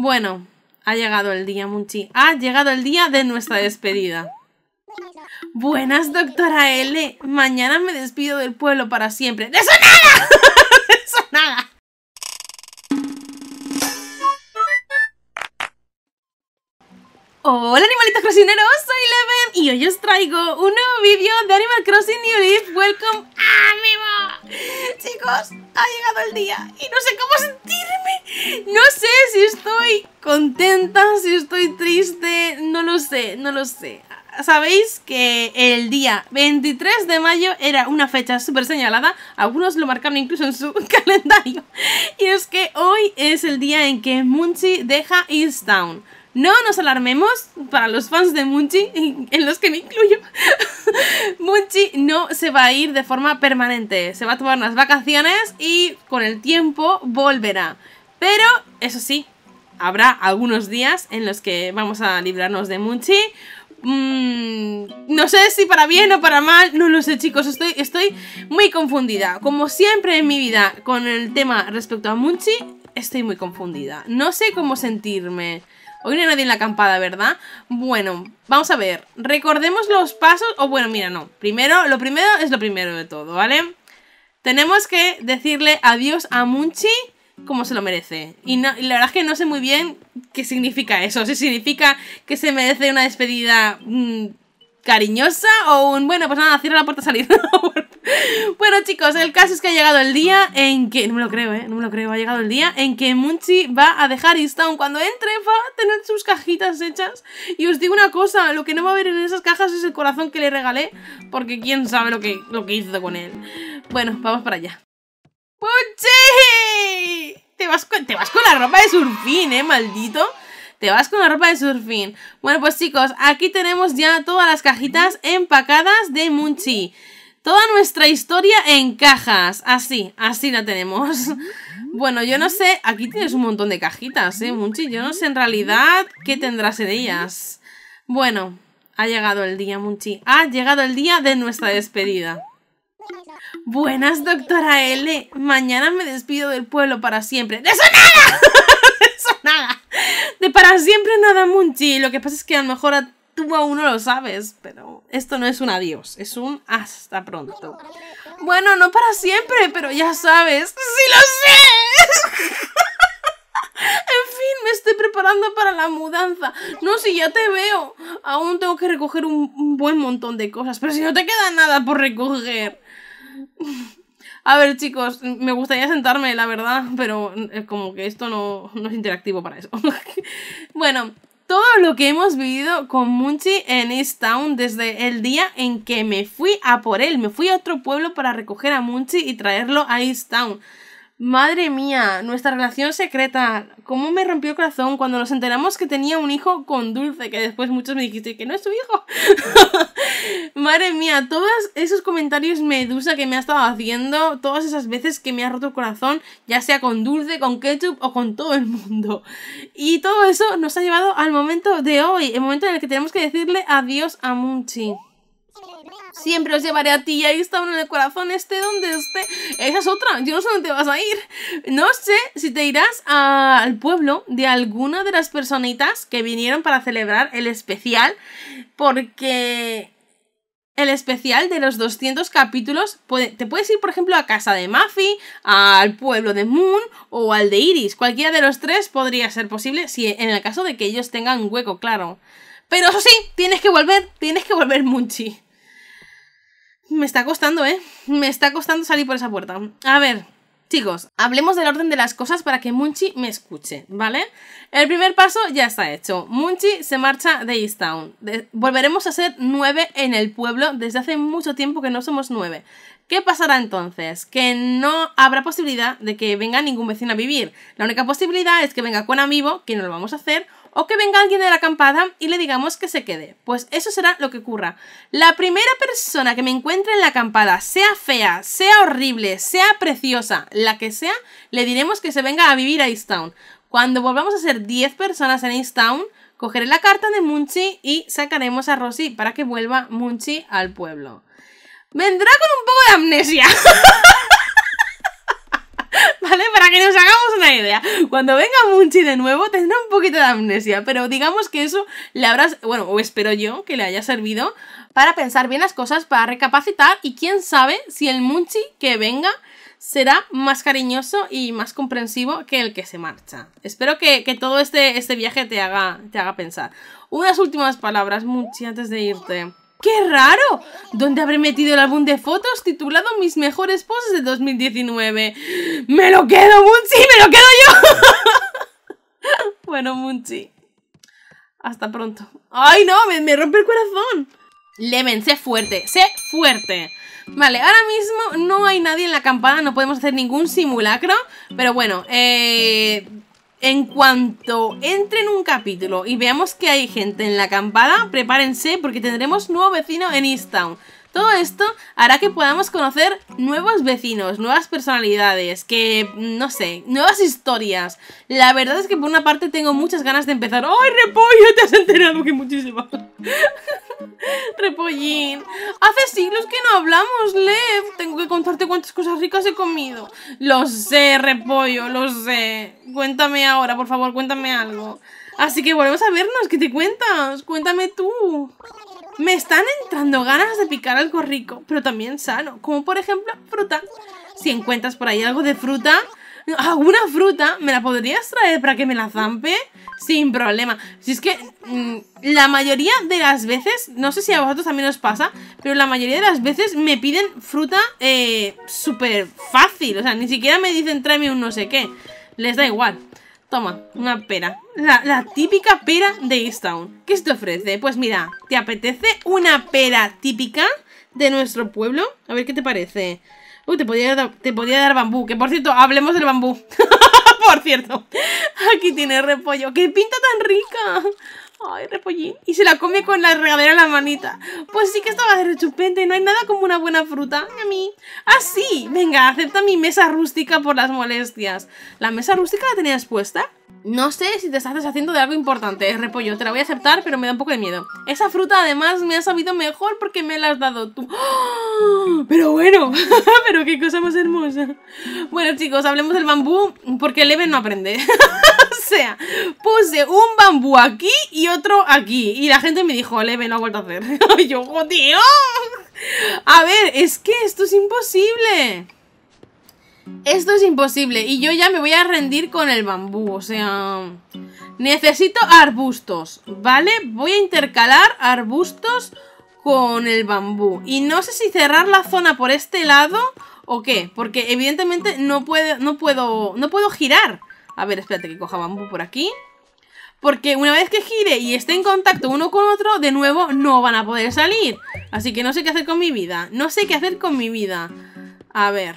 Bueno, ha llegado el día, Munchi. Ha llegado el día de nuestra despedida. Buenas, doctora L. Mañana me despido del pueblo para siempre. ¡De eso nada! ¡De eso nada! Hola, animalitos crocineros, soy Leven y hoy os traigo un nuevo vídeo de Animal Crossing New Leaf Welcome Amiibo. Chicos, ha llegado el día y no sé cómo sentirme. No sé si estoy contenta, si estoy triste, no lo sé, no lo sé. Sabéis que el día 23 de mayo era una fecha súper señalada. Algunos lo marcaron incluso en su calendario. Y es que hoy es el día en que Munchi deja Eastown. No nos alarmemos, para los fans de Munchi, en los que me incluyo, Munchi no se va a ir de forma permanente. Se va a tomar unas vacaciones y con el tiempo volverá. Pero, eso sí, habrá algunos días en los que vamos a librarnos de Munchi. No sé si para bien o para mal, no lo sé, chicos, estoy muy confundida. Como siempre en mi vida con el tema respecto a Munchi, estoy muy confundida. No sé cómo sentirme. Hoy no hay nadie en la acampada, ¿verdad? Bueno, vamos a ver. Recordemos los pasos. O bueno, mira, no. Lo primero es lo primero de todo, ¿vale? Tenemos que decirle adiós a Munchi como se lo merece. Y la verdad es que no sé muy bien qué significa eso. Si significa que se merece una despedida cariñosa o un... Bueno, pues nada, cierra la puerta a salir. Bueno, chicos, el caso es que ha llegado el día en que... No me lo creo, ¿eh? No me lo creo. Ha llegado el día en que Munchi va a dejar Eastown. Cuando entre va a tener sus cajitas hechas. Y os digo una cosa, lo que no va a haber en esas cajas es el corazón que le regalé. Porque quién sabe lo que hizo con él. Bueno, vamos para allá. ¡Munchi! Te vas con la ropa de surfín, maldito. Te vas con la ropa de surfín. Bueno, pues chicos, aquí tenemos ya todas las cajitas empacadas de Munchi. Toda nuestra historia en cajas. Así, así la tenemos. Bueno, yo no sé. Aquí tienes un montón de cajitas, Munchi. Yo no sé en realidad qué tendrás en ellas. Bueno, ha llegado el día, Munchi. Ha llegado el día de nuestra despedida. Buenas, doctora L. Mañana me despido del pueblo para siempre. ¡De eso nada! ¡De eso nada! De para siempre nada, Munchi. Lo que pasa es que a lo mejor tú aún no lo sabes, pero esto no es un adiós, es un hasta pronto. Bueno, no para siempre, pero ya sabes. ¡Sí lo sé! En fin, me estoy preparando para la mudanza. No, si ya te veo. Aún tengo que recoger un buen montón de cosas, pero si no te queda nada por recoger. A ver, chicos, me gustaría sentarme, la verdad, pero como que esto no es interactivo para eso. Bueno, todo lo que hemos vivido con Munchi en Eastown desde el día en que me fui a por él. Me fui a otro pueblo para recoger a Munchi y traerlo a Eastown. Madre mía, nuestra relación secreta. Cómo me rompió el corazón cuando nos enteramos que tenía un hijo con Dulce, que después muchos me dijiste que no es tu hijo. Madre mía, todos esos comentarios medusa que me ha estado haciendo, todas esas veces que me ha roto el corazón, ya sea con Dulce, con Ketchup o con todo el mundo. Y todo eso nos ha llevado al momento de hoy, el momento en el que tenemos que decirle adiós a Munchi. Siempre os llevaré a ti y ahí está uno en el corazón, esté donde esté. Esa es otra, yo no sé dónde te vas a ir. No sé si te irás al pueblo de alguna de las personitas que vinieron para celebrar el especial, porque el especial de los 200 capítulos, te puedes ir por ejemplo a casa de Muffy, al pueblo de Moon o al de Iris. Cualquiera de los tres podría ser posible, si en el caso de que ellos tengan hueco, claro. Pero eso sí, tienes que volver, Munchi. Me está costando, me está costando salir por esa puerta. A ver, chicos, hablemos del orden de las cosas para que Munchi me escuche, ¿vale? El primer paso ya está hecho. Munchi se marcha de Eastown. Volveremos a ser 9 en el pueblo. Desde hace mucho tiempo que no somos 9. ¿Qué pasará entonces? Que no habrá posibilidad de que venga ningún vecino a vivir. La única posibilidad es que venga con amigo, que no lo vamos a hacer, o que venga alguien de la acampada y le digamos que se quede. Pues eso será lo que ocurra. La primera persona que me encuentre en la acampada, sea fea, sea horrible, sea preciosa, la que sea, le diremos que se venga a vivir a Eastown. Cuando volvamos a ser 10 personas en Eastown, cogeré la carta de Munchi y sacaremos a Rosy para que vuelva Munchi al pueblo. Vendrá con un poco de amnesia. ¿vale? Para que nos hagamos una idea. Cuando venga Munchi de nuevo tendrá un poquito de amnesia, pero digamos que eso le habrás, bueno, o espero yo que le haya servido para pensar bien las cosas, para recapacitar, y quién sabe si el Munchi que venga será más cariñoso y más comprensivo que el que se marcha. Espero que todo este viaje te haga pensar. Unas últimas palabras, Munchi, antes de irte. ¡Qué raro! ¿Dónde habré metido el álbum de fotos titulado Mis mejores poses de 2019? ¡Me lo quedo, Munchi! ¡Me lo quedo yo! Bueno, Munchi, hasta pronto. ¡Ay, no! ¡Me rompe el corazón! Leven, sé fuerte, sé fuerte. Vale, ahora mismo no hay nadie en la acampada, no podemos hacer ningún simulacro, pero bueno, en cuanto entre en un capítulo y veamos que hay gente en la acampada, prepárense porque tendremos nuevo vecino en Eastown. Todo esto hará que podamos conocer nuevos vecinos, nuevas personalidades, que, no sé, nuevas historias. La verdad es que por una parte tengo muchas ganas de empezar. ¡Ay, Repollo! Te has enterado que muchísimo. Repollín, hace siglos que no hablamos, Lev. Tengo que contarte cuántas cosas ricas he comido. Lo sé, Repollo, lo sé. Cuéntame ahora, por favor, cuéntame algo. Así que volvemos a vernos, ¿qué te cuentas? Cuéntame tú. Me están entrando ganas de picar algo rico, pero también sano, como por ejemplo fruta. Si encuentras por ahí algo de fruta, alguna fruta, ¿me la podrías traer para que me la zampe? Sin problema. Si es que la mayoría de las veces, no sé si a vosotros también os pasa, pero la mayoría de las veces me piden fruta súper fácil. O sea, ni siquiera me dicen tráeme un no sé qué. Les da igual. Toma, una pera. La típica pera de Eastown. ¿Qué se te ofrece? Pues mira, ¿te apetece una pera típica de nuestro pueblo? A ver qué te parece. Uy, te podría dar bambú. Que por cierto, hablemos del bambú. Por cierto, aquí tiene Repollo. ¡Qué pinta tan rica! Ay, Repollín. Y se la come con la regadera en la manita. Pues sí que estaba de rechupente. No hay nada como una buena fruta. A mí. Ah, sí. Venga, acepta mi mesa rústica por las molestias. ¿La mesa rústica la tenías puesta? No sé si te estás deshaciendo de algo importante, Repollo. Te la voy a aceptar, pero me da un poco de miedo. Esa fruta además me ha sabido mejor porque me la has dado tú. ¡Oh! Pero bueno, pero qué cosa más hermosa. Bueno, chicos, hablemos del bambú porque Leven no aprende. O sea, puse un bambú aquí y otro aquí. Y la gente me dijo, Leven, no ha vuelto a hacer. Yo, jodido. A ver, es que esto es imposible. Esto es imposible y yo ya me voy a rendir con el bambú, o sea... Necesito arbustos, ¿vale? Voy a intercalar arbustos con el bambú. Y no sé si cerrar la zona por este lado o qué, porque evidentemente no puedo girar. A ver, espérate que coja bambú por aquí. Porque una vez que gire y esté en contacto uno con otro, de nuevo no van a poder salir. Así que no sé qué hacer con mi vida, no sé qué hacer con mi vida. A ver...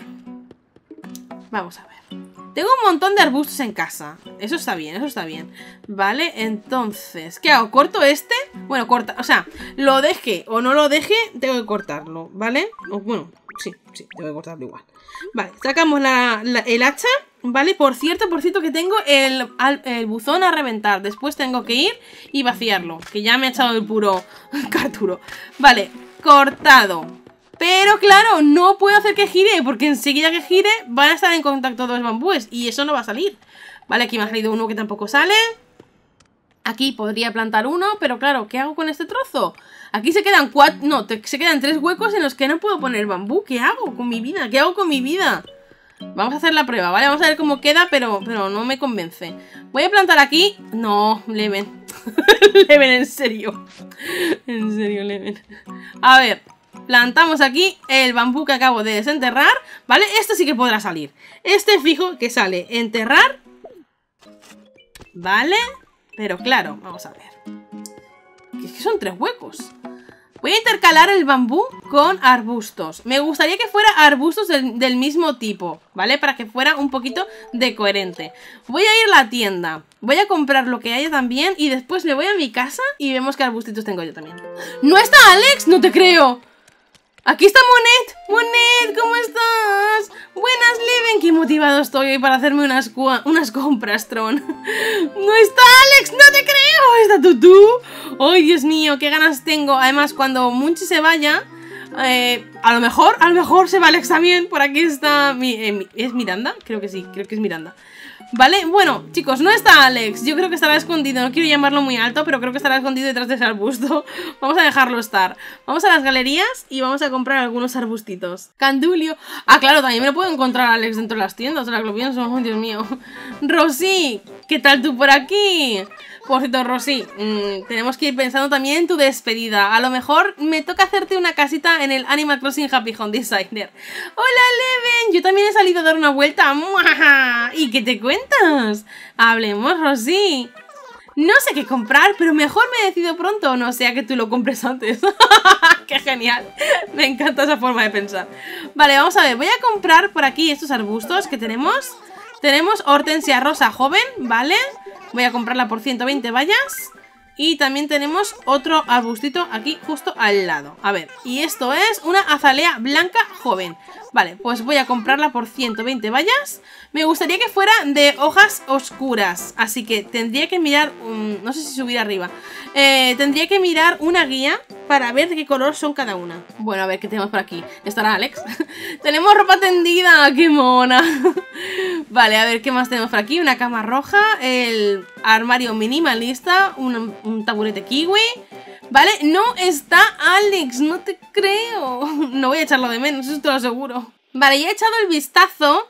Vamos a ver. Tengo un montón de arbustos en casa. Eso está bien, eso está bien. Vale, entonces... ¿Qué hago? ¿Corto este? Bueno, corta... O sea, lo deje o no lo deje, tengo que cortarlo, ¿vale? Bueno, sí, tengo que cortarlo igual. Vale, sacamos el hacha, ¿vale? Por cierto que tengo el buzón a reventar. Después tengo que ir y vaciarlo, que ya me ha echado el puro carturo. Vale, cortado. Pero claro, no puedo hacer que gire, porque enseguida que gire van a estar en contacto dos bambúes y eso no va a salir. Vale, aquí me ha salido uno que tampoco sale. Aquí podría plantar uno, pero claro, ¿qué hago con este trozo? Aquí se quedan cuatro, no, se quedan tres huecos en los que no puedo poner bambú. ¿Qué hago con mi vida? ¿Qué hago con mi vida? Vamos a hacer la prueba, ¿vale? Vamos a ver cómo queda, pero no me convence. Voy a plantar aquí... No, Leven. Leven, en serio. En serio, Leven. A ver... Plantamos aquí el bambú que acabo de desenterrar, ¿vale? Este sí que podrá salir. Este fijo que sale, enterrar, ¿vale? Pero claro, vamos a ver. Es que son tres huecos. Voy a intercalar el bambú con arbustos. Me gustaría que fuera arbustos del mismo tipo, ¿vale? Para que fuera un poquito de coherente. Voy a ir a la tienda. Voy a comprar lo que haya también y después me voy a mi casa y vemos qué arbustitos tengo yo también. ¡No está Alex! ¡No te creo! ¡Aquí está Monet! ¡Monet! ¿Cómo estás? ¡Buenas, Leven! ¡Qué motivado estoy hoy para hacerme unas compras, Tron! ¡No está Alex! ¡No te creo! ¡Está Tutú! ¡Ay, Dios mío! ¡Qué ganas tengo! Además, cuando Munchi se vaya, A lo mejor se va Alex también. Por aquí está... ¿Es Miranda? Creo que sí, creo que es Miranda. Vale, bueno, chicos, no está Alex. Yo creo que estará escondido, no quiero llamarlo muy alto, pero creo que estará escondido detrás de ese arbusto. Vamos a dejarlo estar. Vamos a las galerías y vamos a comprar algunos arbustitos. Candulio. Ah, claro, también me lo puedo encontrar a Alex dentro de las tiendas, ahora que lo pienso. Oh, Dios mío. Rosy, ¿qué tal tú por aquí? Por cierto, Rosy, tenemos que ir pensando también en tu despedida. A lo mejor me toca hacerte una casita en el Animal Crossing Happy Home Designer. ¡Hola, Leven! Yo también he salido a dar una vuelta. ¡Muajaja! ¿Y qué te cuentas? Hablemos, Rosy. No sé qué comprar, pero mejor me decido pronto, no sea que tú lo compres antes. ¡Qué genial! Me encanta esa forma de pensar. Vale, vamos a ver. Voy a comprar por aquí estos arbustos que tenemos. Tenemos hortensia rosa joven, ¿vale? Voy a comprarla por 120 bayas. Y también tenemos otro arbustito aquí justo al lado. A ver, y esto es una azalea blanca joven. Vale, pues voy a comprarla por 120 bayas. Me gustaría que fuera de hojas oscuras, así que tendría que mirar... no sé si subir arriba. Tendría que mirar una guía para ver de qué color son cada una. Bueno, a ver, ¿qué tenemos por aquí? ¿Estará Alex? ¡Tenemos ropa tendida! ¡Qué mona! Vale, a ver, ¿qué más tenemos por aquí? Una cama roja, el armario minimalista, un taburete kiwi... Vale, no está Alex, no te creo. No voy a echarlo de menos, eso te lo aseguro. Vale, ya he echado el vistazo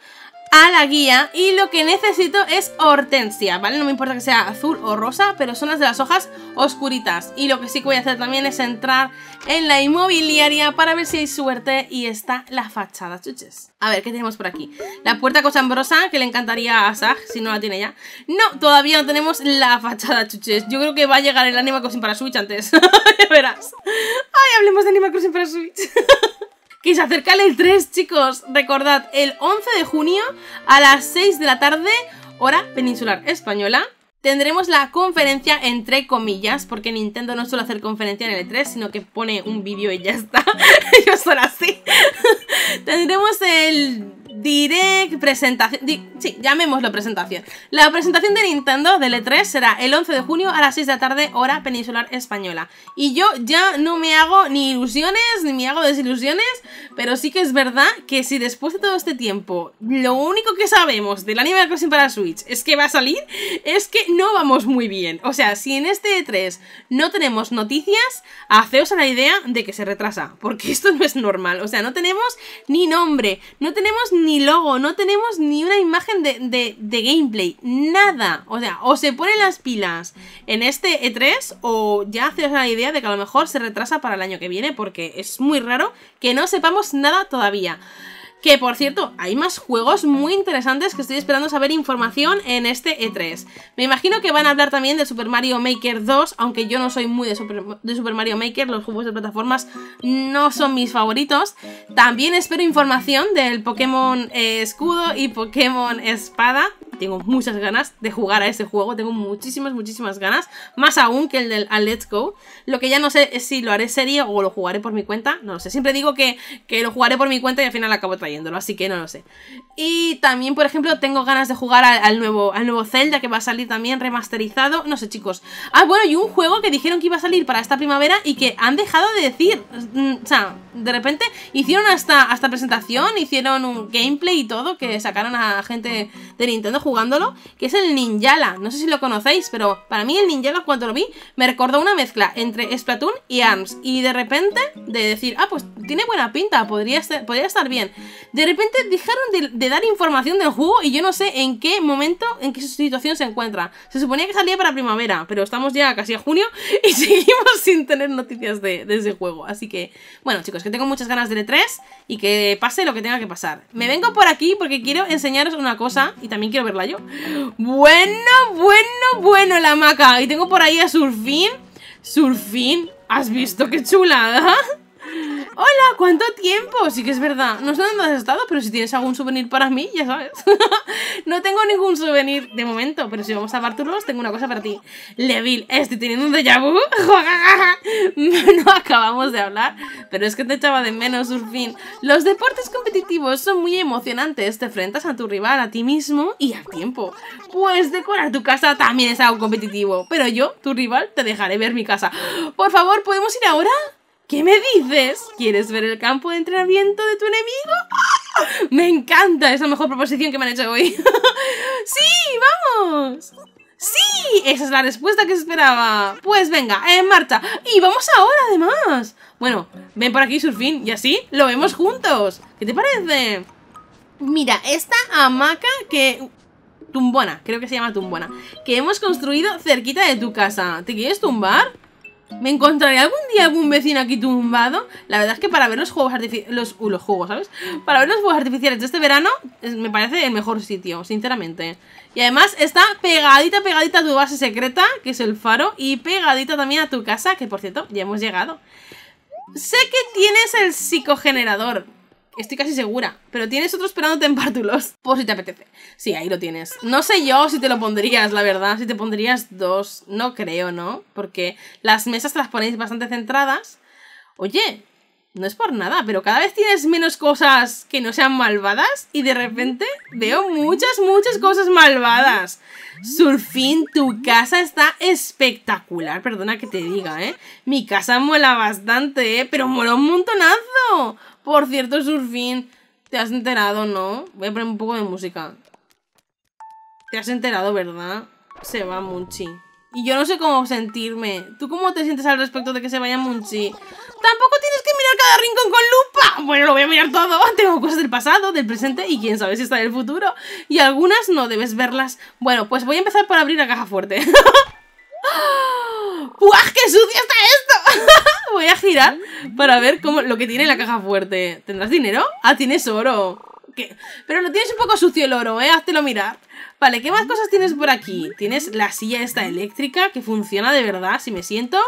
a la guía y lo que necesito es hortensia, ¿vale? No me importa que sea azul o rosa, pero son las de las hojas oscuritas. Y lo que sí que voy a hacer también es entrar en la inmobiliaria para ver si hay suerte y está la fachada, chuches. A ver, ¿qué tenemos por aquí? La puerta cochambrosa, que le encantaría a Sag, si no la tiene ya. No, todavía no tenemos la fachada, chuches. Yo creo que va a llegar el Animal Crossing para Switch antes. Ya verás. Ay, hablemos de Animal Crossing para Switch. Que se acerca el 3, chicos. Recordad, el 11 de junio a las 6 de la tarde, hora peninsular española, tendremos la conferencia entre comillas, porque Nintendo no suele hacer conferencia en el E3, sino que pone un vídeo y ya está. Ellos son así. Tendremos el direct, presentación, sí, llamémoslo presentación. La presentación de Nintendo del E3 será el 11 de junio a las 6 de la tarde, hora peninsular española. Y yo ya no me hago ni ilusiones, ni me hago desilusiones, pero sí que es verdad que si después de todo este tiempo lo único que sabemos del Animal Crossing para Switch es que va a salir, es que no vamos muy bien. O sea, si en este E3 no tenemos noticias, haceos a la idea de que se retrasa, porque esto no es normal. O sea, no tenemos ni nombre, no tenemos ni logo, no tenemos ni una imagen de gameplay, nada. O sea, o se ponen las pilas en este E3 o ya haces la idea de que a lo mejor se retrasa para el año que viene, porque es muy raro que no sepamos nada todavía. Que, por cierto, hay más juegos muy interesantes que estoy esperando saber información en este E3. Me imagino que van a hablar también de Super Mario Maker 2, aunque yo no soy muy de Super Mario Maker, los juegos de plataformas no son mis favoritos. También espero información del Pokémon Escudo y Pokémon Espada. Tengo muchas ganas de jugar a este juego, tengo muchísimas, muchísimas ganas, más aún que el del Let's Go. Lo que ya no sé es si lo haré serie o lo jugaré por mi cuenta, no lo sé. Siempre digo que lo jugaré por mi cuenta y al final acabo trayéndolo, así que no lo sé. Y también, por ejemplo, tengo ganas de jugar al nuevo Zelda, que va a salir también remasterizado, no sé, chicos. Ah, bueno, y un juego que dijeron que iba a salir para esta primavera y que han dejado de decir. O sea, de repente hicieron hasta presentación, hicieron un gameplay y todo, que sacaron a gente de Nintendo jugándolo, que es el Ninjala. No sé si lo conocéis, pero para mí el Ninjala, cuando lo vi, me recordó una mezcla entre Splatoon y ARMS, y de repente de decir, ah, pues tiene buena pinta, podría estar bien, de repente dejaron de dar información del juego y yo no sé en qué momento, en qué situación se encuentra. Se suponía que salía para primavera, pero estamos ya casi a junio y seguimos sin tener noticias de ese juego. Así que, bueno, chicos, que tengo muchas ganas de E3 y que pase lo que tenga que pasar. Me vengo por aquí porque quiero enseñaros una cosa y también quiero verla yo. Bueno, la hamaca. Y tengo por ahí a Surfín. Surfín, ¿has visto qué chulada? ¡Hola! ¿Cuánto tiempo? Sí que es verdad. No sé dónde has estado, pero si tienes algún souvenir para mí, ya sabes. No tengo ningún souvenir de momento, pero si vamos a Barturros, tengo una cosa para ti. Levil, estoy teniendo un déjà vu. No acabamos de hablar, pero es que te echaba de menos, Surfín. Los deportes competitivos son muy emocionantes. Te enfrentas a tu rival, a ti mismo y al tiempo. Pues decorar tu casa también es algo competitivo. Pero yo, tu rival, te dejaré ver mi casa. Por favor, ¿podemos ir ahora? ¿Qué me dices? ¿Quieres ver el campo de entrenamiento de tu enemigo? ¡Me encanta! Es la mejor proposición que me han hecho hoy. ¡Sí! ¡Vamos! ¡Sí! Esa es la respuesta que esperaba. Pues venga, en marcha. Y vamos ahora, además. Bueno, ven por aquí, Surfín, y así lo vemos juntos. ¿Qué te parece? Mira, esta hamaca que... Tumbona, creo que se llama tumbona, que hemos construido cerquita de tu casa. ¿Te quieres tumbar? ¿Me encontraré algún día algún vecino aquí tumbado? La verdad es que para ver los juegos artificiales... los juegos, ¿sabes? Para ver los juegos artificiales de este verano, me parece el mejor sitio, sinceramente. Y además está pegadita, pegadita a tu base secreta, que es el faro, y pegadita también a tu casa, que por cierto, ya hemos llegado. Sé que tienes el psicogenerador, estoy casi segura, pero tienes otro esperándote en Bártulos, por si te apetece. Sí, ahí lo tienes. No sé yo si te lo pondrías, la verdad. Si te pondrías dos, no creo, ¿no? Porque las mesas te las ponéis bastante centradas. Oye, no es por nada, pero cada vez tienes menos cosas que no sean malvadas y de repente veo muchas, muchas cosas malvadas. Surfín, tu casa está espectacular, perdona que te diga, ¿eh? Mi casa mola bastante, ¿eh? Pero mola un montonazo. Por cierto, Surfín, te has enterado, ¿no? Voy a poner un poco de música. Te has enterado, ¿verdad? Se va Munchi. Y yo no sé cómo sentirme. ¿Tú cómo te sientes al respecto de que se vaya Munchi? Tampoco tienes que mirar cada rincón con lupa. Bueno, lo voy a mirar todo. Tengo cosas del pasado, del presente y quién sabe si está en el futuro. Y algunas no debes verlas. Bueno, pues voy a empezar por abrir la caja fuerte. ¡Uah, qué sucio está esto! Voy a girar para ver cómo, lo que tiene en la caja fuerte. ¿Tendrás dinero? Ah, tienes oro. ¿Qué? Pero lo tienes un poco sucio el oro, ¿eh? Háztelo mirar. Vale, ¿qué más cosas tienes por aquí? Tienes la silla esta eléctrica que funciona de verdad. Si me siento,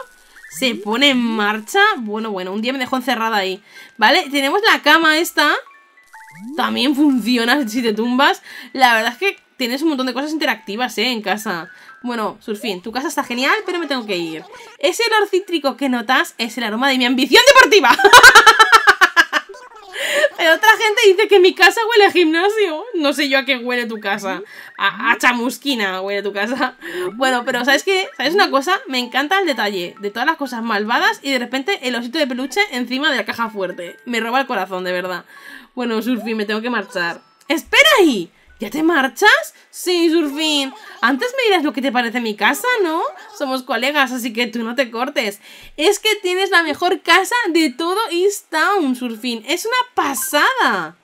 se pone en marcha. Bueno, un día me dejó encerrada ahí. Vale, tenemos la cama esta. También funciona si te tumbas. La verdad es que tienes un montón de cosas interactivas, en casa. Bueno, Surfín, tu casa está genial, pero me tengo que ir. Ese olor cítrico que notas es el aroma de mi ambición deportiva. Pero otra gente dice que mi casa huele a gimnasio. No sé yo a qué huele tu casa. A chamusquina huele tu casa. Bueno, pero ¿sabes qué? ¿Sabes una cosa? Me encanta el detalle de todas las cosas malvadas y de repente el osito de peluche encima de la caja fuerte. Me roba el corazón, de verdad. Bueno, Surfín, me tengo que marchar. ¡Espera ahí! ¿Ya te marchas? Sí, Surfín. Antes me dirás lo que te parece mi casa, ¿no? Somos colegas, así que tú no te cortes. Es que tienes la mejor casa de todo Eastown, Surfín. Es una pasada.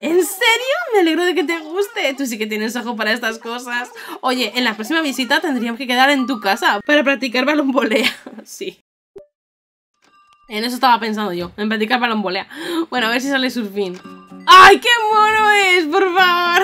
¿En serio? Me alegro de que te guste. Tú sí que tienes ojo para estas cosas. Oye, en la próxima visita tendríamos que quedar en tu casa para practicar balonvolea. Sí. En eso estaba pensando yo, en practicar balonvolea. Bueno, a ver si sale Surfín. ¡Ay, qué mono es! ¡Por favor!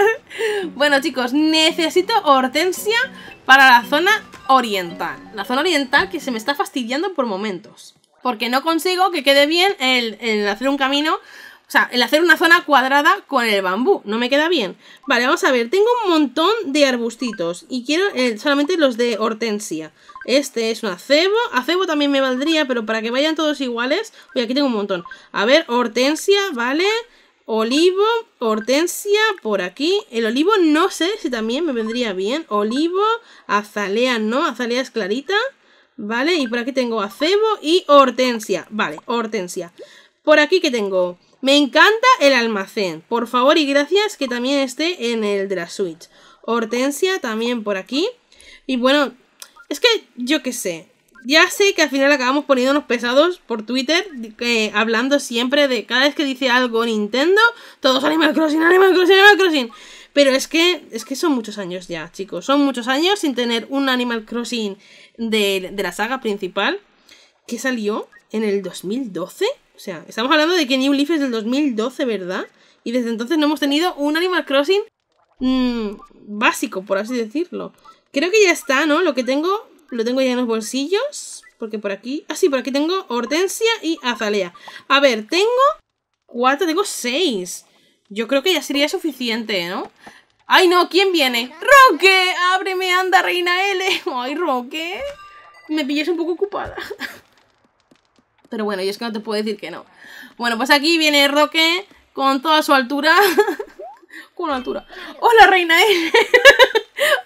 Bueno, chicos, necesito hortensia para la zona oriental. La zona oriental que se me está fastidiando por momentos. Porque no consigo que quede bien el hacer un camino... O sea, el hacer una zona cuadrada con el bambú. No me queda bien. Vale, vamos a ver. Tengo un montón de arbustitos. Y quiero solamente los de hortensia. Este es un acebo. Acebo también me valdría, pero para que vayan todos iguales... Oye, aquí tengo un montón. A ver, hortensia, vale... Olivo, hortensia, por aquí. El olivo no sé si también me vendría bien. Olivo, azalea no, azalea es clarita. Vale, y por aquí tengo acebo y hortensia. Vale, hortensia. Por aquí que tengo... Me encanta el almacén. Por favor y gracias que también esté en el de la Switch. Hortensia también por aquí. Y bueno, es que yo qué sé. Ya sé que al final acabamos poniéndonos pesados por Twitter, hablando siempre de cada vez que dice algo Nintendo, todos Animal Crossing, Animal Crossing, Animal Crossing. Pero es que son muchos años ya, chicos. Son muchos años sin tener un Animal Crossing de la saga principal, que salió en el 2012. O sea, estamos hablando de que New Leaf es del 2012, ¿verdad? Y desde entonces no hemos tenido un Animal Crossing básico, por así decirlo. Creo que ya está, ¿no? Lo que tengo... Lo tengo ya en los bolsillos. Porque por aquí... Ah, sí, por aquí tengo hortensia y azalea. A ver, tengo... 4, tengo 6. Yo creo que ya sería suficiente, ¿no? ¡Ay, no! ¿Quién viene? ¡Roque! ¡Ábreme, anda, reina L! ¡Ay, Roque! Me pillas un poco ocupada. Pero bueno, yo es que no te puedo decir que no. Bueno, pues aquí viene Roque con toda su altura. Con altura. ¡Hola, reina L!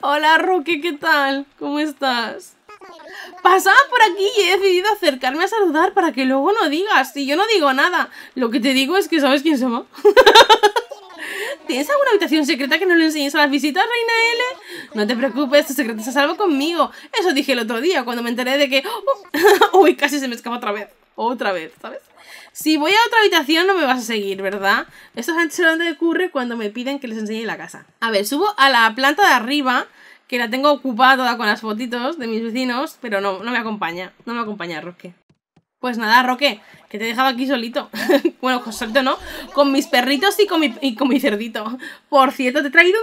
Hola, Roque, ¿qué tal? ¿Cómo estás? pasaba por aquí y he decidido acercarme a saludar para que luego no digas. Si yo no digo nada, lo que te digo es que sabes quién somos. ¿Tienes alguna habitación secreta que no le enseñes a las visitas, Reina L? No te preocupes, tu secreto está a salvo conmigo. Eso dije el otro día cuando me enteré de que... Uy, casi se me escapa otra vez, ¿sabes? Si voy a otra habitación no me vas a seguir, ¿verdad? Esto es lo que ocurre cuando me piden que les enseñe la casa. A ver, subo a la planta de arriba, que la tengo ocupada toda con las fotitos de mis vecinos, pero no me acompaña. No me acompaña, Roque. Pues nada, Roque, que te he dejado aquí solito. Bueno, solito no, con mis perritos y con mi cerdito. Por cierto, te he traído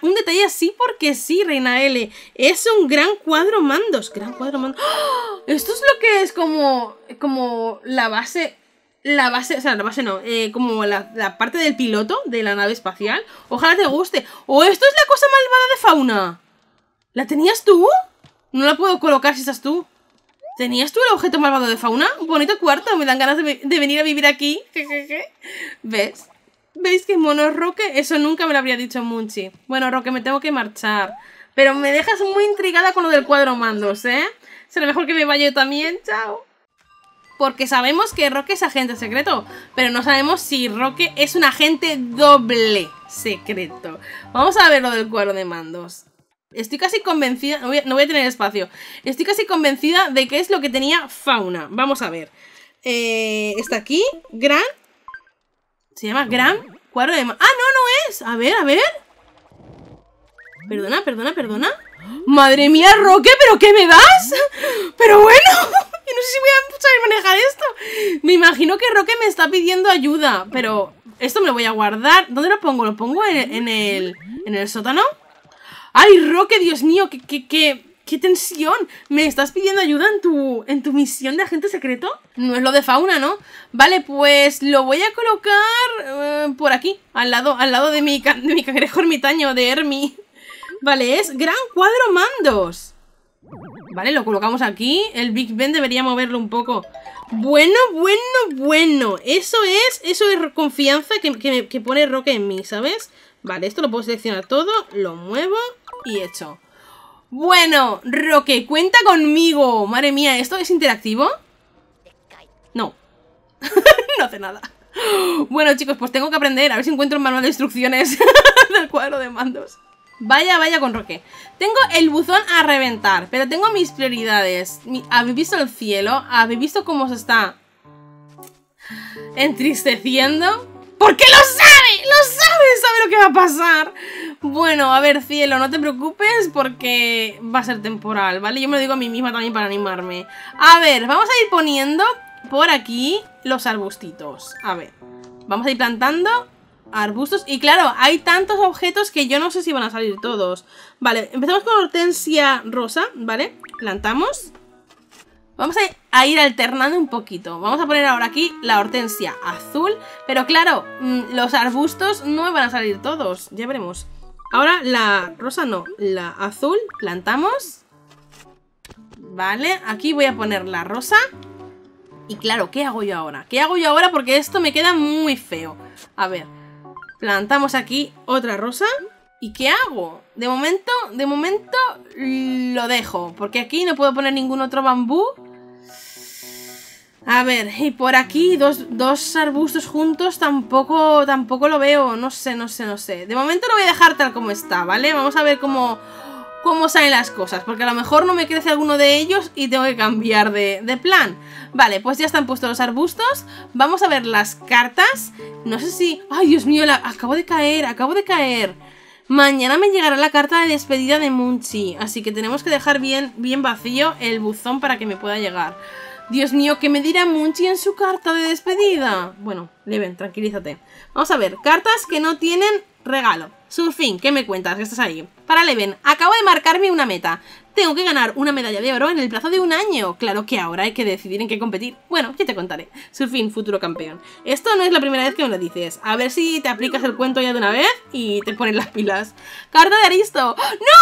un detalle así porque sí, Reina L. Es un gran cuadro mandos. Gran cuadro mandos. ¡Oh! Esto es lo que es como la base... La base, o sea, la base no, como la parte del piloto de la nave espacial. Ojalá te guste. O esto es la cosa malvada de fauna. ¿La tenías tú? No la puedo colocar si estás tú. ¿Tenías tú el objeto malvado de fauna? Bonito cuarto, me dan ganas de venir a vivir aquí. Jejeje. ¿Ves? ¿Veis qué mono, Roque? Eso nunca me lo habría dicho Munchi. Bueno, Roque, me tengo que marchar. Pero me dejas muy intrigada con lo del cuadro mandos, ¿eh? Será mejor que me vaya yo también. Chao. Porque sabemos que Roque es agente secreto, pero no sabemos si Roque es un agente doble secreto. Vamos a ver lo del cuadro de mandos. Estoy casi convencida... No voy a tener espacio. Estoy casi convencida de que es lo que tenía fauna. Vamos a ver. Está aquí. Gran... ¿Se llama Gran? Cuadro de mandos. ¡Ah, no es! A ver, a ver. Perdona, perdona, perdona. ¡Madre mía, Roque! ¿Pero qué me das? ¡Pero bueno! Y no sé si voy a saber manejar esto. Me imagino que Roque me está pidiendo ayuda. Pero esto me lo voy a guardar. ¿Dónde lo pongo? ¿Lo pongo en el sótano? ¡Ay, Roque! ¡Dios mío! ¡Qué tensión! ¿Me estás pidiendo ayuda en tu misión de agente secreto? No es lo de fauna, ¿no? Vale, pues lo voy a colocar por aquí. Al lado de mi cangrejo ermitaño de Hermi. Vale, es Gran Cuadro Mandos. Vale, lo colocamos aquí. El Big Ben debería moverlo un poco. Bueno, bueno, bueno. Eso es confianza que pone Roque en mí, ¿sabes? Vale, esto lo puedo seleccionar todo. Lo muevo y hecho. Bueno, Roque, cuenta conmigo. Madre mía, ¿esto es interactivo? No. No hace nada. Bueno, chicos, pues tengo que aprender. A ver si encuentro el manual de instrucciones del cuadro de mandos. Vaya, vaya con Roque. Tengo el buzón a reventar, pero tengo mis prioridades. ¿Habéis visto el cielo? ¿Habéis visto cómo se está entristeciendo? ¡Porque lo sabe! ¡Lo sabe! ¡Sabe lo que va a pasar! Bueno, a ver, cielo, no te preocupes porque va a ser temporal, ¿vale? Yo me lo digo a mí misma también para animarme. A ver, vamos a ir poniendo por aquí los arbustitos. A ver, vamos a ir plantando... arbustos, y claro, hay tantos objetos que yo no sé si van a salir todos. Vale, empezamos con hortensia rosa, ¿vale? Plantamos. Vamos a ir alternando un poquito. Vamos a poner ahora aquí la hortensia azul, pero claro, los arbustos no me van a salir todos, ya veremos. Ahora la rosa no, la azul, plantamos. Vale, aquí voy a poner la rosa. Y claro, ¿qué hago yo ahora? ¿Qué hago yo ahora? Porque esto me queda muy feo. A ver, plantamos aquí otra rosa. ¿Y qué hago? De momento lo dejo, porque aquí no puedo poner ningún otro bambú. A ver, y por aquí dos arbustos juntos tampoco lo veo. No sé. De momento lo voy a dejar tal como está, ¿vale? Vamos a ver cómo salen las cosas, porque a lo mejor no me crece alguno de ellos y tengo que cambiar de plan. Vale, pues ya están puestos los arbustos. Vamos a ver las cartas. No sé si... ¡Ay, Dios mío! Acabo de caer. Mañana me llegará la carta de despedida de Munchi, así que tenemos que dejar bien vacío el buzón para que me pueda llegar. Dios mío, ¿qué me dirá Munchi en su carta de despedida? Bueno, Leven, tranquilízate. Vamos a ver, cartas que no tienen regalo. Surfín, ¿qué me cuentas? ¿Qué estás ahí? Para Leven, acabo de marcarme una meta. Tengo que ganar una medalla de oro en el plazo de un año. Claro que ahora hay que decidir en qué competir. Bueno, ya te contaré. Surfín, futuro campeón. Esto no es la primera vez que me lo dices. A ver si te aplicas el cuento ya de una vez y te pones las pilas. Carta de Aristo. ¡No!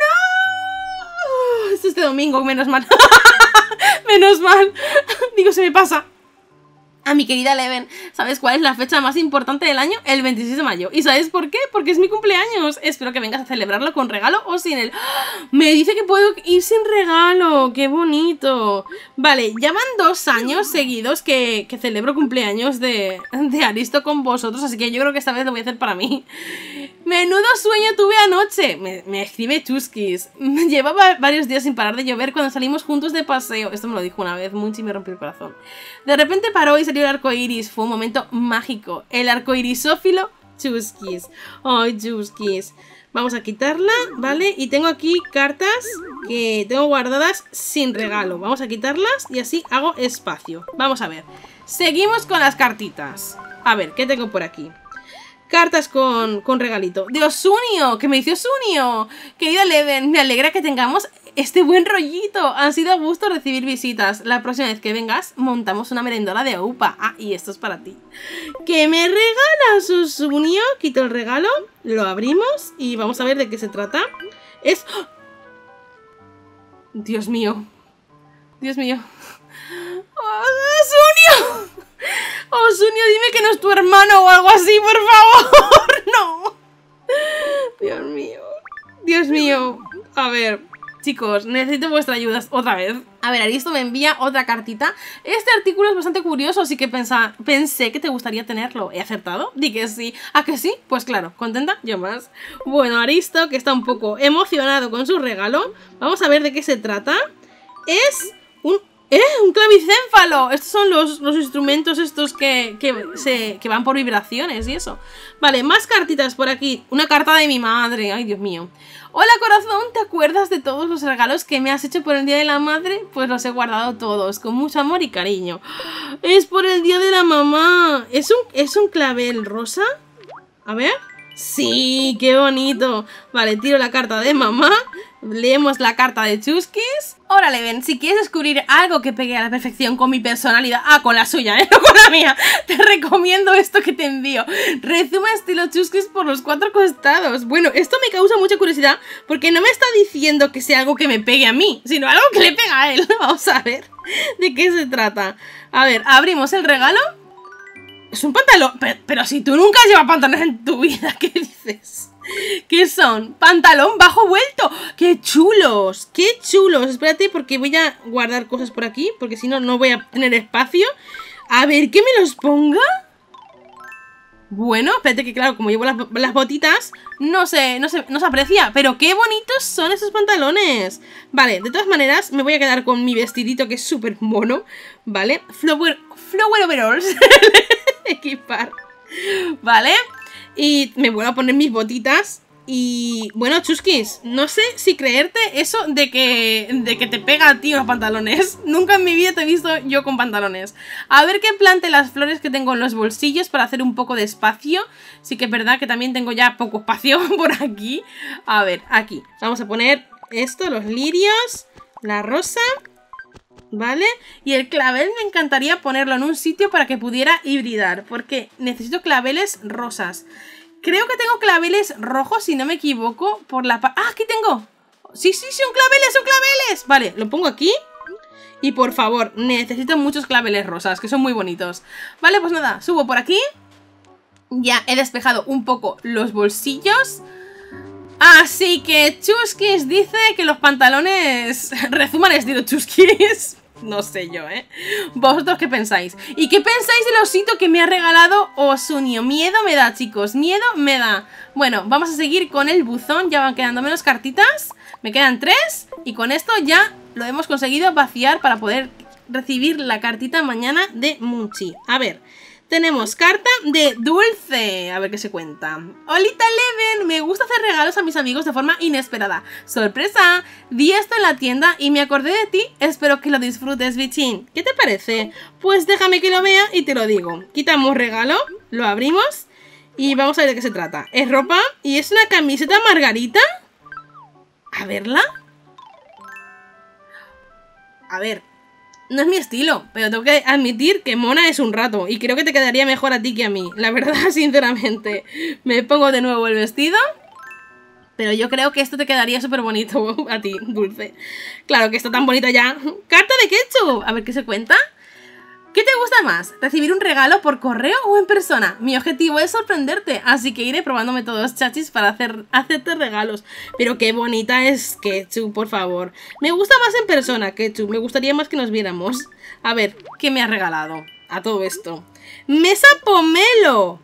¡No! Es este domingo, menos mal. Menos mal. Digo, se me pasa. a mi querida Leven. ¿Sabes cuál es la fecha más importante del año? El 26 de mayo. ¿Y sabes por qué? Porque es mi cumpleaños. Espero que vengas a celebrarlo con regalo o sin él. ¡Oh! Me dice que puedo ir sin regalo. ¡Qué bonito! Vale, ya van 2 años seguidos que celebro cumpleaños de Aristo con vosotros. Así que yo creo que esta vez lo voy a hacer para mí. Menudo sueño tuve anoche. Me escribe Chusquis. Llevaba varios días sin parar de llover cuando salimos juntos de paseo. Esto me lo dijo una vez Munchi y me rompió el corazón. De repente paró y salió el arco iris. Fue un momento mágico. El arco irisófilo Chusquis. Ay, Chusquis. Vamos a quitarla, ¿vale? Y tengo aquí cartas que tengo guardadas sin regalo. Vamos a quitarlas y así hago espacio. Vamos a ver. Seguimos con las cartitas. A ver, ¿qué tengo por aquí? Cartas con regalito. ¡De Osunio! ¡Que me dice Osunio! Querida Leven, me alegra que tengamos este buen rollito. Ha sido a gusto recibir visitas. La próxima vez que vengas, montamos una merendola de upa. Ah, y esto es para ti. ¿Qué me regalas, Osunio? Quito el regalo, lo abrimos y vamos a ver de qué se trata. Es... ¡Oh! Dios mío. Dios mío. ¡Oh, Osunio! Osunio, dime que no es tu hermano o algo así, por favor. No. Dios mío. Dios mío. A ver, chicos, necesito vuestra ayuda otra vez. A ver, Aristo me envía otra cartita. Este artículo es bastante curioso, así que pensé que te gustaría tenerlo. ¿He acertado? Di que sí. ¿A que sí? Pues claro, ¿contenta? Yo más. Bueno, Aristo, que está un poco emocionado con su regalo. Vamos a ver de qué se trata. Es un... ¡Eh! ¡Un clavicénfalo! Estos son los instrumentos estos que van por vibraciones y eso. Vale, más cartitas por aquí. Una carta de mi madre. ¡Ay, Dios mío! Hola, corazón. ¿Te acuerdas de todos los regalos que me has hecho por el Día de la Madre? Pues los he guardado todos, con mucho amor y cariño. ¡Es por el Día de la Mamá! ¿Es un clavel rosa? A ver... ¡Sí! ¡Qué bonito! Vale, tiro la carta de mamá. Leemos la carta de Chusquis. Órale, ven, si quieres descubrir algo que pegue a la perfección con mi personalidad... Ah, con la suya, ¿eh? No con la mía. Te recomiendo esto que te envío. Rezuma estilo Chusquis por los 4 costados. Bueno, esto me causa mucha curiosidad porque no me está diciendo que sea algo que me pegue a mí, sino algo que le pega a él. Vamos a ver de qué se trata. A ver, abrimos el regalo... Es un pantalón, pero si tú nunca llevas pantalones en tu vida, ¿qué dices? ¿Qué son? ¡Pantalón bajo vuelto! ¡Qué chulos! ¡Qué chulos! Espérate porque voy a guardar cosas por aquí, porque si no, no voy a tener espacio. A ver, ¿qué me los ponga? Bueno, espérate que claro, como llevo las botitas, no se aprecia. Pero qué bonitos son esos pantalones. Vale, de todas maneras, me voy a quedar con mi vestidito que es súper mono. Vale, flower overalls. Equipar. Vale. Y me vuelvo a poner mis botitas. Y bueno, Chusquis, no sé si creerte eso de que te pega a ti los pantalones. Nunca en mi vida te he visto yo con pantalones. A ver qué plante las flores que tengo en los bolsillos para hacer un poco de espacio. Sí que es verdad que también tengo ya poco espacio por aquí. A ver, aquí. Vamos a poner esto, los lirios, la rosa... ¿Vale? Y el clavel me encantaría ponerlo en un sitio para que pudiera hibridar, porque necesito claveles rosas. Creo que tengo claveles rojos, si no me equivoco, por la... ¡Ah, aquí tengo! ¡Sí, un claveles, son claveles! Vale, lo pongo aquí. Y por favor, necesito muchos claveles rosas, que son muy bonitos. Vale, pues nada, subo por aquí. Ya he despejado un poco los bolsillos. Así que Chusquis dice que los pantalones rezuman estilo Chusquis. No sé yo, ¿eh? ¿Vosotros qué pensáis? ¿Y qué pensáis del osito que me ha regalado Osunio? Miedo me da, chicos, miedo me da. Bueno, vamos a seguir con el buzón. Ya van quedando menos cartitas. Me quedan 3. Y con esto ya lo hemos conseguido vaciar para poder recibir la cartita mañana de Munchi. A ver... Tenemos carta de Dulce. A ver qué se cuenta. Holita Leven, me gusta hacer regalos a mis amigos de forma inesperada. ¡Sorpresa! Vi esto en la tienda y me acordé de ti. Espero que lo disfrutes, bichín. ¿Qué te parece? Pues déjame que lo vea y te lo digo. Quitamos regalo, lo abrimos y vamos a ver de qué se trata. Es ropa y es una camiseta margarita. A verla. A ver. No es mi estilo, pero tengo que admitir que mona es un rato. Y creo que te quedaría mejor a ti que a mí. La verdad, sinceramente. Me pongo de nuevo el vestido. Pero yo creo que esto te quedaría súper bonito a ti, Dulce. Claro que está tan bonita ya. ¡Carta de ketchup! A ver qué se cuenta. ¿Qué te gusta más? ¿Recibir un regalo por correo o en persona? Mi objetivo es sorprenderte, así que iré probándome todos los chachis para hacerte regalos. Pero qué bonita es Ketchup, por favor. Me gusta más en persona, Ketchup. Me gustaría más que nos viéramos. A ver, ¿qué me ha regalado a todo esto? ¡Mesa pomelo!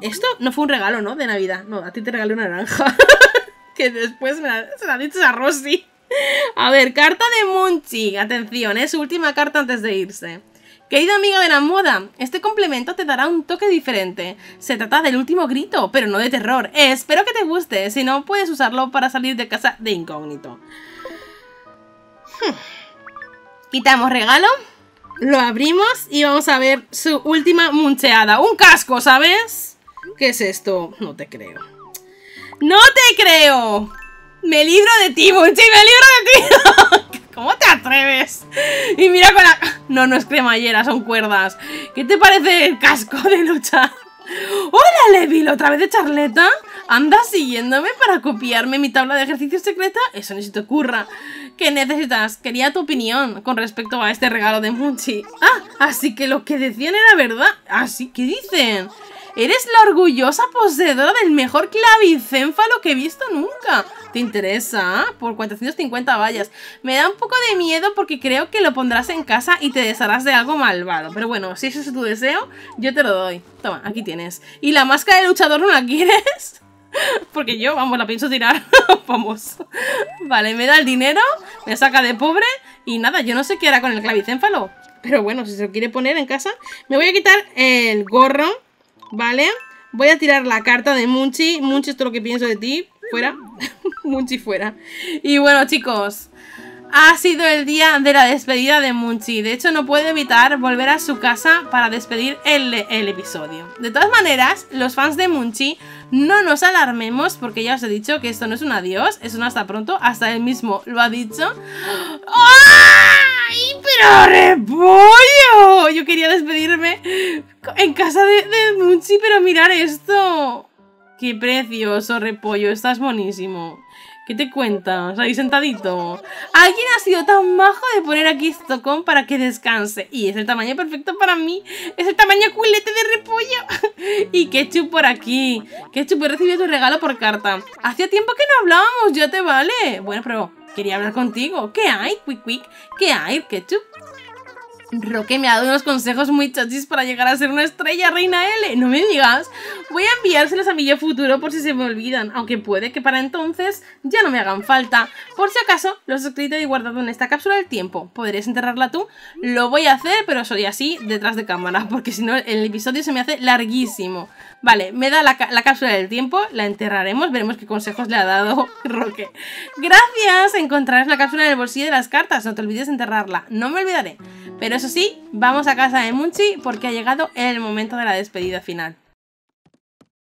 Esto no fue un regalo, ¿no? De Navidad. No, a ti te regalé una naranja. Que después se la dices a Rosy. A ver, carta de Munchi. Atención, es su última carta antes de irse. Querida amiga de la moda, este complemento te dará un toque diferente. Se trata del último grito, pero no de terror. Espero que te guste, si no puedes usarlo para salir de casa de incógnito. Quitamos regalo, lo abrimos y vamos a ver su última muncheada. ¡Un casco! ¿Sabes? ¿Qué es esto? No te creo. ¡No te creo! ¡Me libro de ti, Munchi! ¡Me libro de ti! ¿Cómo te atreves? Y mira con la... No, no es cremallera, son cuerdas. ¿Qué te parece el casco de lucha? ¡Hola, Leven! ¿Otra vez de charleta? ¿Andas siguiéndome para copiarme mi tabla de ejercicios secreta? Eso ni se te ocurra. ¿Qué necesitas? Quería tu opinión con respecto a este regalo de Munchi. Ah, así que lo que decían era verdad. Así que dicen... Eres la orgullosa poseedora del mejor clavicénfalo que he visto nunca. ¿Te interesa? Por 450 vallas. Me da un poco de miedo porque creo que lo pondrás en casa y te desharás de algo malvado. Pero bueno, si eso es tu deseo, yo te lo doy. Toma, aquí tienes. ¿Y la máscara de luchador no la quieres? Porque yo, vamos, la pienso tirar. Vamos. Vale, me da el dinero, me saca de pobre y nada, yo no sé qué hará con el clavicénfalo. Pero bueno, si se lo quiere poner en casa. Me voy a quitar el gorro. Vale, voy a tirar la carta de Munchi. Munchi, esto es lo que pienso de ti. Fuera, Munchi fuera. Y bueno, chicos, ha sido el día de la despedida de Munchi. De hecho, no puede evitar volver a su casa para despedir el episodio. De todas maneras, los fans de Munchi, no nos alarmemos, porque ya os he dicho que esto no es un adiós, es un hasta pronto. Hasta él mismo lo ha dicho. ¡Ay, pero repollo! Yo quería despedirme en casa de Munchi, pero mirar esto. ¡Qué precioso, repollo! Estás buenísimo. ¿Qué te cuentas? Ahí sentadito. Alguien ha sido tan majo de poner aquí Eastown para que descanse. Y es el tamaño perfecto para mí. Es el tamaño culete de repollo. Y Ketchup por aquí. Ketchup, he recibido tu regalo por carta. Hacía tiempo que no hablábamos, ya te vale. Bueno, pero quería hablar contigo. ¿Qué hay? Quick, quick. ¿Qué hay, Ketchup? Roque me ha dado unos consejos muy chachis para llegar a ser una estrella, reina L. No me digas. Voy a enviárselos a mi yo futuro por si se me olvidan, aunque puede que para entonces ya no me hagan falta. Por si acaso, los he escrito y guardado en esta cápsula del tiempo. ¿Podrías enterrarla tú? Lo voy a hacer, pero soy así detrás de cámara, porque si no el episodio se me hace larguísimo. Vale, me da la cápsula del tiempo, la enterraremos, veremos qué consejos le ha dado Roque. Gracias, encontrarás la cápsula en el bolsillo de las cartas, no te olvides de enterrarla. No me olvidaré. Pero eso sí, vamos a casa de Munchi porque ha llegado el momento de la despedida final.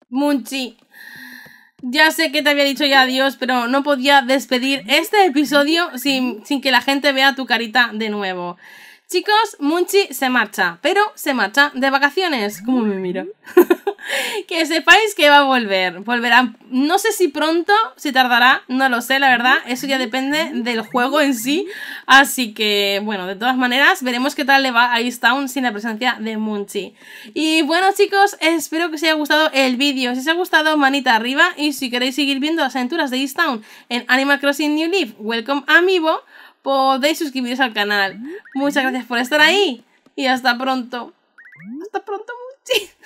Munchi, ya sé que te había dicho ya adiós, pero no podía despedir este episodio sin que la gente vea tu carita de nuevo. Chicos, Munchi se marcha, pero se marcha de vacaciones. ¿Cómo me miro? Que sepáis que va a volver. Volverá, no sé si pronto, si tardará, no lo sé, la verdad. Eso ya depende del juego en sí. Así que, bueno, de todas maneras, veremos qué tal le va a Eastown sin la presencia de Munchi. Y bueno, chicos, espero que os haya gustado el vídeo. Si os ha gustado, manita arriba. Y si queréis seguir viendo las aventuras de Eastown en Animal Crossing New Leaf, Welcome Amiibo, podéis suscribiros al canal. Muchas gracias por estar ahí y hasta pronto. Hasta pronto, Munchi.